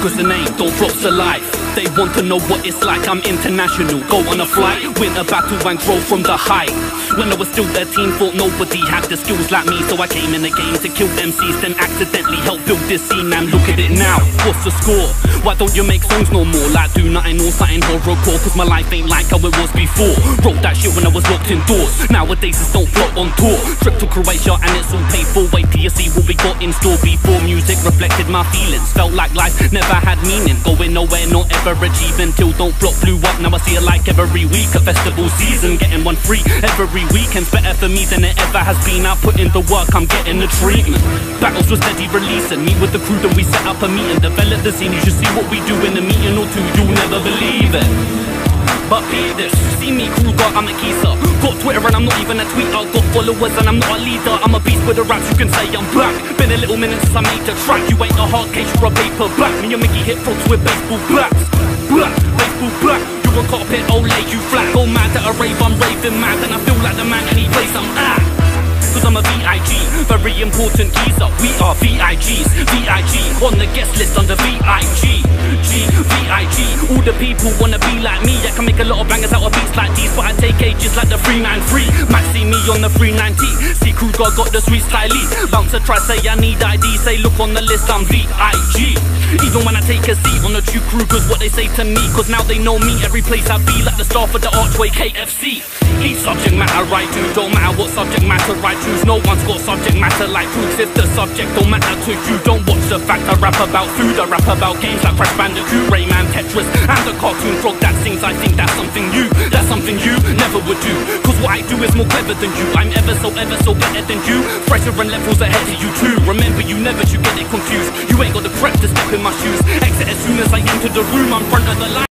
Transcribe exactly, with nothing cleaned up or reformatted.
Kruger's the name, don't flop's the life. They want to know what it's like, I'm international. Go on a flight, win a battle and grow from the height. When I was still thirteen, thought nobody had the skills like me. So I came in the game to kill M Cs, then accidentally helped build this scene. And look at it now, what's the score? Why don't you make songs no more? Like do nothing or something horrorcore, cause my life ain't like how it was before. Wrote that shit when I was locked indoors. Nowadays it's Don't Flop on tour. Trip to Croatia and it's all paid for. Wait till you see what we got in store. Before music reflected my feelings, felt like life never had meaning. Going nowhere, not ever achieving. Till Don't Flop blew up, now I see it like every week. A festival season, getting one free every weekend's better for me than it ever has been. I put in the work, I'm getting the treatment. Battles was steady releasing. Meet with the crew, then we set up a meeting. Develop the scene, you should see what we do in a meeting or two. You'll never believe it. But hear this, see me Kruger, I'm a geezer. Got Twitter and I'm not even a tweeter. Got followers and I'm not a leader. I'm a beast with the raps, you can say I'm black. Been a little minute since I made the track. You ain't a hard case, you're a paperback. Me and Mickey hit frogs with baseball blacks. Black, baseball black. You a cop hit, oh lay you flat. Go mad at a rave, I'm raving mad. And I feel like the man any place I'm at. Cause I'm a V I G, very important geezer. We are V I Gs, V I G. On the guest list under V I G. G, V I G, all the people wanna be like me. I can make a lot of bangers out of beats like these, but I take ages like the three nine three. Might see me on the three ninety. See Kruger got the sweet style. Bouncer try say I need I D. Say look on the list, I'm V I G. Even when I take a seat on the true Kruger's what they say to me. Cause now they know me every place I be. Like the staff at the archway K F C. Each subject matter I do, don't matter what subject matter I choose. No one's got subject matter like Kruger's. If the subject don't matter to you, don't watch the fact I rap about food. I rap about games like Crash Bandicoot, Rayman, Tetris, and the cartoon frog that sings. I think that's something new, that's something you never would do. Cause what I do is more clever than you. I'm ever so, ever so better than you. Fresher and levels ahead of you too. Remember you never should get it confused. You ain't got the prep to step in my shoes. Exit as soon as I enter the room, I'm front of the line.